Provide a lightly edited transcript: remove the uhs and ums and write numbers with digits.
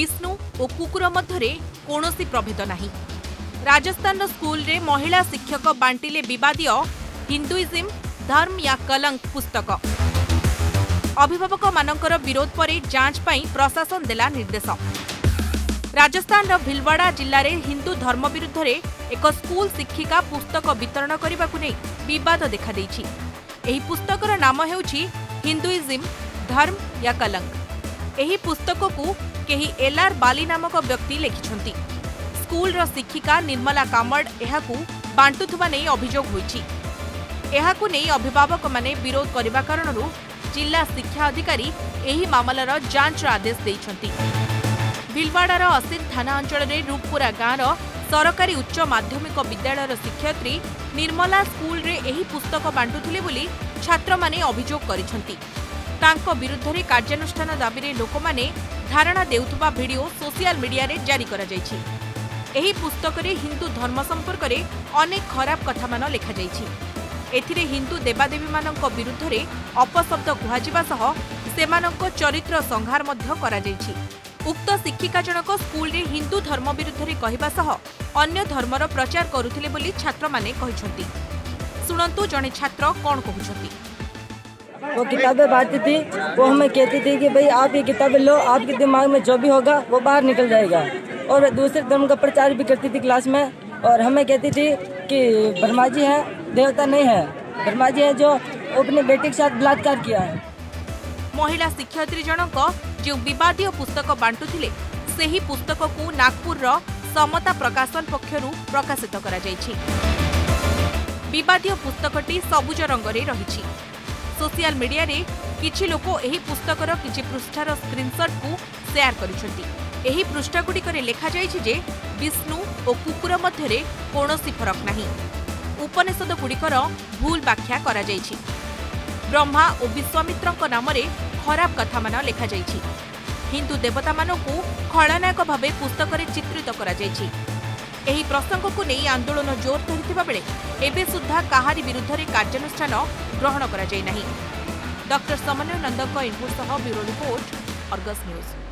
विष्णु और कुकुर मध्य कौन प्रभेद ना। राजस्थान स्कूल रे महिला शिक्षक बांटिले बदादीय हिंदुइज्म धर्म या कलंक पुस्तक। अभिभावक मानकर विरोध पर जांच पाई प्रशासन देला निर्देश। राजस्थान भिलवाड़ा जिले में हिंदू धर्म विरुद्ध एक स्कूल शिक्षिका पुस्तक वितरण करने को नहीं विवाद देखा देछि। एही पुस्तकर नाम हेउछि हिंदुइज्म धर्म या कलंक। एही पुस्तक को केही केलआर बाली नामक व्यक्ति लिखिछंती। स्कूल रो शिक्षिका निर्मला कामड़ एहाकू बांटुथुवा नेई अभियोग होईछि। एहाकू नेई अभिभावक माने विरोध करबा कारणरू जिला शिक्षा अधिकारी एही मामलार जांचर आदेश देइछंती। भिलवाड़ार असिर थाना अंचल रे रूपुरा गाँव सरकारी उच्च माध्यमिक विद्यालयर शिक्षयित्री निर्मला स्कूल रे एही पुस्तक बांटुथिले बोली छात्र माने अभियोग करिछंती। तांको विरुद्ध रे कार्यानुष्ठान दाबी रे लोकमाने धारणा देउथुवा भिडियो सोशल मीडिया रे जारी करा जाईछि। एही पुस्तक रे हिंदू धर्म संपर्क रे अनेक खराब कथा मान लिखा जायछि। एथिरे हिंदू देवादेवी मानक विरुद्ध रे अपशब्द कुहाजिबा सह सेमानक चरित्र संहार मध्य करा जायछि। उक्त शिक्षिका जनक स्कूल रे हिंदू धर्म विरुद्ध रे कहिबा सह अन्य धर्मर प्रचार करुथिले बोली छात्र माने कहिसथि। सुनंतु जने छात्र कोन कहउछथि। वो किताबें बांटती थी, वो हमें कहती थी कि भाई आप ये किताबें लो, आपके दिमाग में जो भी होगा वो बाहर निकल जाएगा। और दूसरे धर्म का प्रचार भी करती थी क्लास में। और हमें कहती थी कि ब्रह्मा जी हैं, देवता नहीं है। ब्रह्मा जी हैं जो अपने बेटे के साथ बलात्कार किया है। महिला शिक्षयित्री जनक जो विवादीय पुस्तक बांटुथिले सेही पुस्तक को नागपुर रामता प्रकाशन पक्षरु प्रकाशित करा जायछि। विवादीय पुस्तकटी सबुज रंगरे रहिछि। सोशल मीडिया रे किछि लोक एही पुस्तकर किछि पृष्ठार स्क्रीनशॉट को शेयर करिसथि। एही पृष्ठागुड़िक लिखा जे विष्णु और कुकुर मध्य कौन फरक ना। उपनिषद गुड़िकर भूल व्याख्या करा जायछि। ब्रह्मा और विश्वामित्र नाम खराब कथा मान लिखा जायछि। हिंदू देवता मानू खलनायक भाव पुस्तक चित्रित करा जायछि। एही प्रसंग को नहीं आंदोलन जोर धरिता बेले एबे सुद्धा काहारी विरुद्ध रे कार्यानुष्ठान ग्रहण करा जाय नाही। डॉक्टर समन्वय नंदक इनपुट सह ब्यूरो रिपोर्ट अर्गस न्यूज।